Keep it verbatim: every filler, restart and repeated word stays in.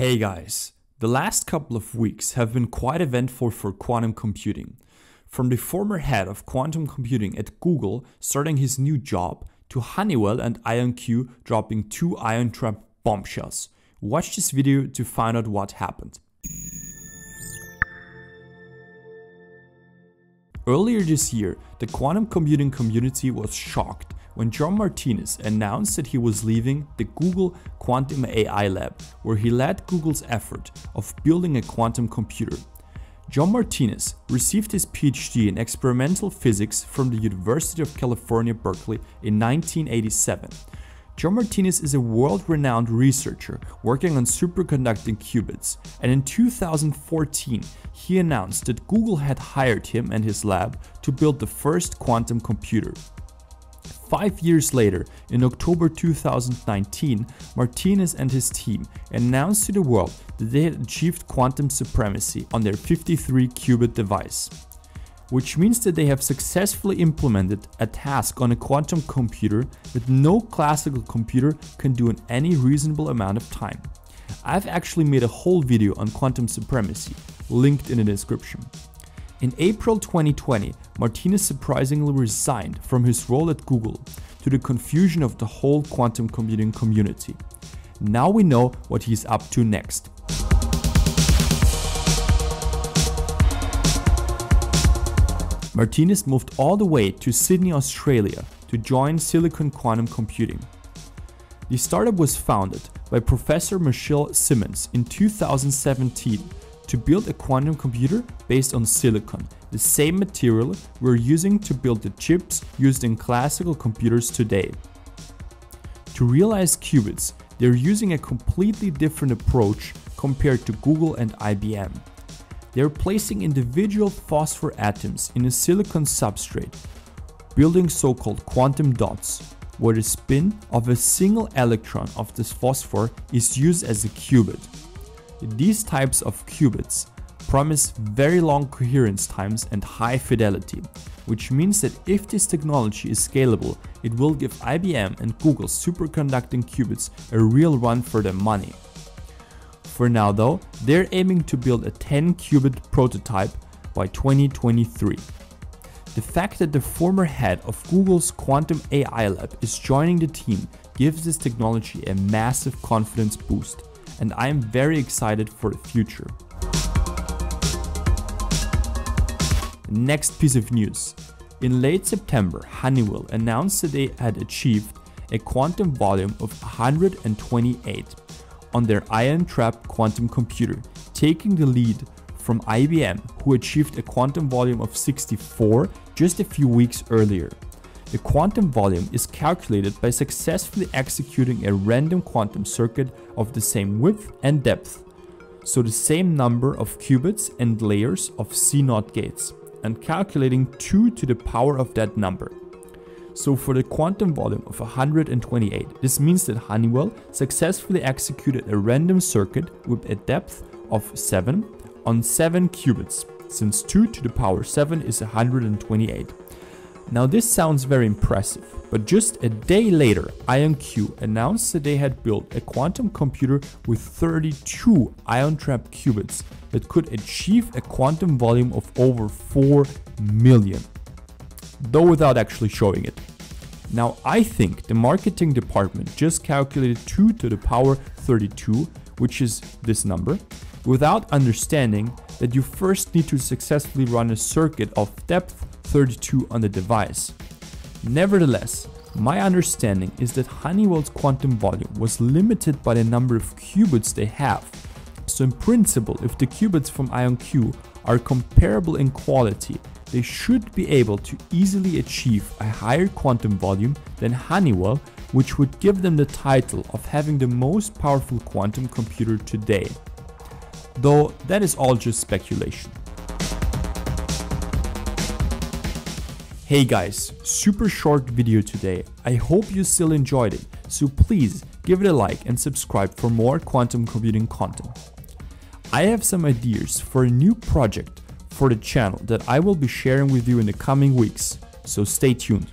Hey guys, the last couple of weeks have been quite eventful for quantum computing. From the former head of quantum computing at Google starting his new job, to Honeywell and IonQ dropping two ion trap bombshells. Watch this video to find out what happened. Earlier this year, the quantum computing community was shocked when John Martinis announced that he was leaving the Google Quantum A I Lab, where he led Google's effort of building a quantum computer. John Martinis received his PhD in experimental physics from the University of California, Berkeley in nineteen eighty-seven. John Martinis is a world-renowned researcher working on superconducting qubits, and in two thousand fourteen he announced that Google had hired him and his lab to build the first quantum computer. Five years later, in October two thousand nineteen, Martinis and his team announced to the world that they had achieved quantum supremacy on their fifty-three qubit device, which means that they have successfully implemented a task on a quantum computer that no classical computer can do in any reasonable amount of time. I've actually made a whole video on quantum supremacy, linked in the description. In April twenty twenty, Martinis surprisingly resigned from his role at Google, to the confusion of the whole quantum computing community. Now we know what he's up to next. Martinis moved all the way to Sydney, Australia to join Silicon Quantum Computing. The startup was founded by Professor Michelle Simmons in two thousand seventeen. To build a quantum computer based on silicon, the same material we're using to build the chips used in classical computers today. To realize qubits, they're using a completely different approach compared to Google and I B M. They're placing individual phosphor atoms in a silicon substrate, building so-called quantum dots, where the spin of a single electron of this phosphor is used as a qubit. These types of qubits promise very long coherence times and high fidelity, which means that if this technology is scalable, it will give I B M and Google superconducting qubits a real run for their money. For now though, they're aiming to build a ten qubit prototype by twenty twenty-three. The fact that the former head of Google's Quantum A I Lab is joining the team gives this technology a massive confidence boost, and I am very excited for the future. Next piece of news. In late September, Honeywell announced that they had achieved a quantum volume of one hundred twenty-eight on their ion trap quantum computer, taking the lead from I B M, who achieved a quantum volume of sixty-four just a few weeks earlier. The quantum volume is calculated by successfully executing a random quantum circuit of the same width and depth, so the same number of qubits and layers of C NOT gates, and calculating two to the power of that number. So for the quantum volume of one hundred twenty-eight, this means that Honeywell successfully executed a random circuit with a depth of seven on seven qubits, since two to the power seven is one hundred twenty-eight. Now this sounds very impressive, but just a day later, IonQ announced that they had built a quantum computer with thirty-two ion trap qubits that could achieve a quantum volume of over four million, though without actually showing it. Now I think the marketing department just calculated two to the power thirty-two, which is this number, without understanding that you first need to successfully run a circuit of depth thirty-two on the device. Nevertheless, my understanding is that Honeywell's quantum volume was limited by the number of qubits they have. So in principle, if the qubits from IonQ are comparable in quality, they should be able to easily achieve a higher quantum volume than Honeywell, which would give them the title of having the most powerful quantum computer today. Though that is all just speculation. Hey guys, super short video today. I hope you still enjoyed it, so please give it a like and subscribe for more quantum computing content. I have some ideas for a new project for the channel that I will be sharing with you in the coming weeks, so stay tuned.